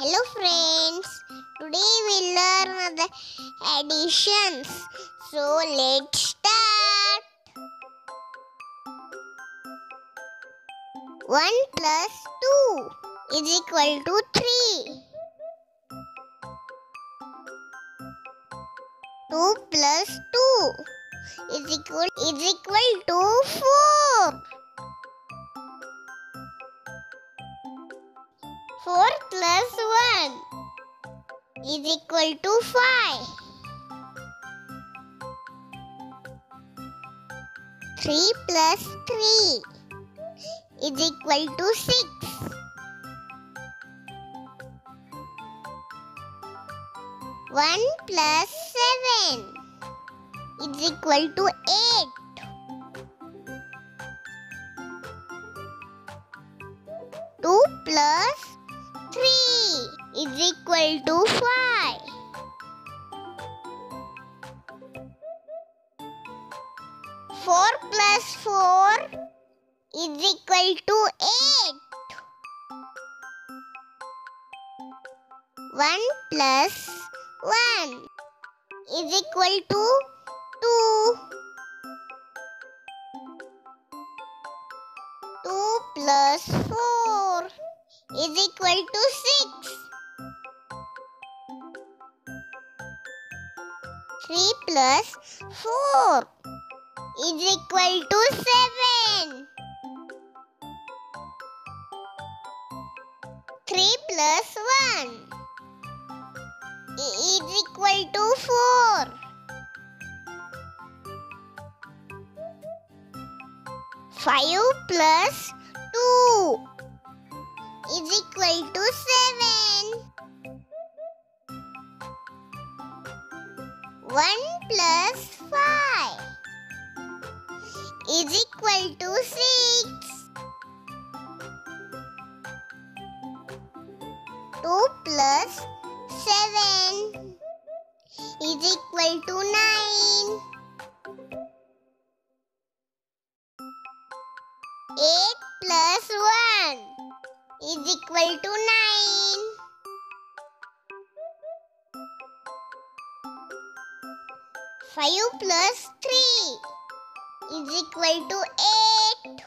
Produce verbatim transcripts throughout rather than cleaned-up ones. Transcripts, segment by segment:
Hello friends, today we learn the additions. So let's start. one plus two is equal to three. two plus two is equal, is equal to four. four plus one is equal to five. three plus three is equal to six. one plus seven is equal to eight. two plus three is equal to five. four plus four is equal to eight. one plus one is equal to two. two plus four is equal to six. three plus four is equal to seven. three plus one is equal to four. five plus two is equal to seven. one plus five is equal to six. two plus seven is equal to nine. eight plus one is equal to nine. five plus three is equal to eight.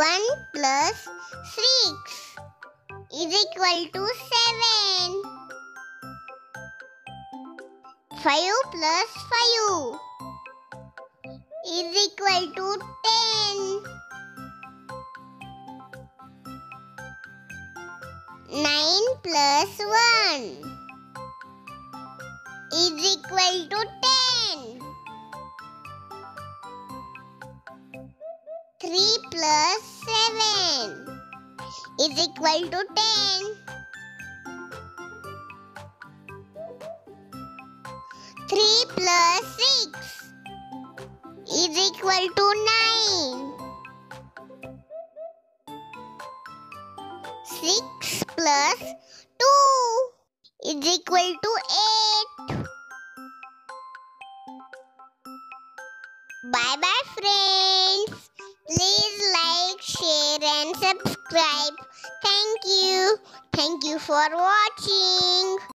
one plus six is equal to seven. five plus five is equal to ten. nine plus one is equal to ten. three plus seven is equal to ten. three plus six is equal to nine. six plus two is equal to eight. Bye bye friends. Please like, share and subscribe. Thank you. Thank you for watching.